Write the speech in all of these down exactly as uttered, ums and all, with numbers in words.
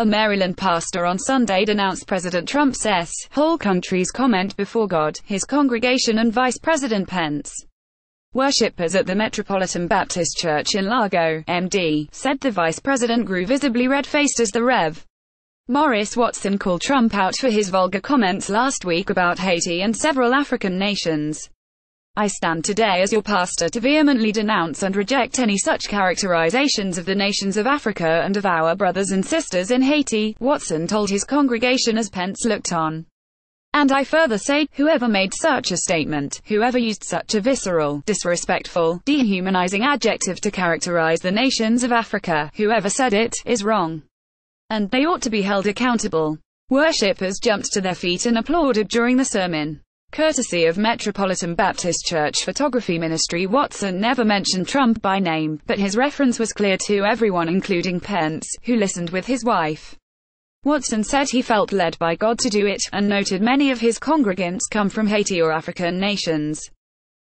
A Maryland pastor on Sunday denounced President Trump's "whole country's comment before God," his congregation and Vice President Pence. Worshippers at the Metropolitan Baptist Church in Largo, M D, said the vice president grew visibly red-faced as the Rev Maurice Watson called Trump out for his vulgar comments last week about Haiti and several African nations. "I stand today as your pastor to vehemently denounce and reject any such characterizations of the nations of Africa and of our brothers and sisters in Haiti," Watson told his congregation as Pence looked on. "And I further say, whoever made such a statement, whoever used such a visceral, disrespectful, dehumanizing adjective to characterize the nations of Africa, whoever said it, is wrong, and they ought to be held accountable." Worshippers jumped to their feet and applauded during the sermon. Courtesy of Metropolitan Baptist Church Photography Ministry, Watson never mentioned Trump by name, but his reference was clear to everyone, including Pence, who listened with his wife. Watson said he felt led by God to do it, and noted many of his congregants come from Haiti or African nations.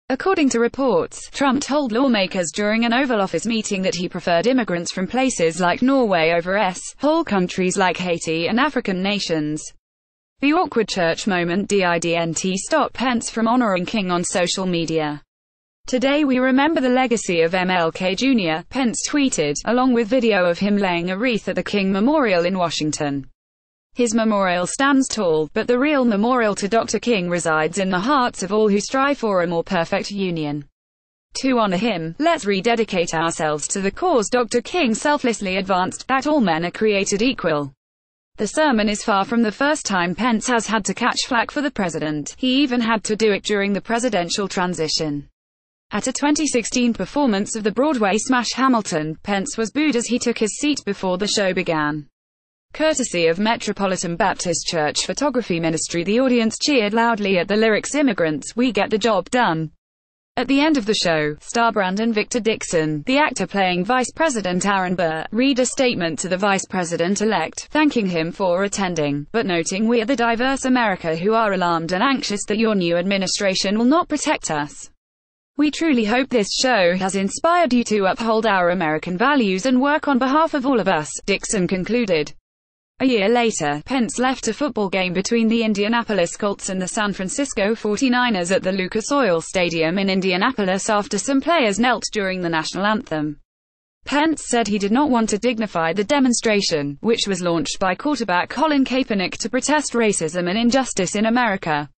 According to reports, Trump told lawmakers during an Oval Office meeting that he preferred immigrants from places like Norway over whole countries like Haiti and African nations. The awkward church moment didn't stop Pence from honoring King on social media. "Today we remember the legacy of M L K Junior, Pence tweeted, along with video of him laying a wreath at the King Memorial in Washington. "His memorial stands tall, but the real memorial to Doctor King resides in the hearts of all who strive for a more perfect union. To honor him, let's rededicate ourselves to the cause Doctor King selflessly advanced, that all men are created equal." The sermon is far from the first time Pence has had to catch flack for the president. He even had to do it during the presidential transition. At a twenty sixteen performance of the Broadway smash Hamilton, Pence was booed as he took his seat before the show began. Courtesy of Metropolitan Baptist Church Photography Ministry, the audience cheered loudly at the lyrics, "Immigrants, we get the job done." At the end of the show, star Brandon Victor Dixon, the actor playing Vice President Aaron Burr, read a statement to the Vice President-elect, thanking him for attending, but noting, "We are the diverse America who are alarmed and anxious that your new administration will not protect us. We truly hope this show has inspired you to uphold our American values and work on behalf of all of us," Dixon concluded. A year later, Pence left a football game between the Indianapolis Colts and the San Francisco forty-niners at the Lucas Oil Stadium in Indianapolis after some players knelt during the national anthem. Pence said he did not want to dignify the demonstration, which was launched by quarterback Colin Kaepernick to protest racism and injustice in America.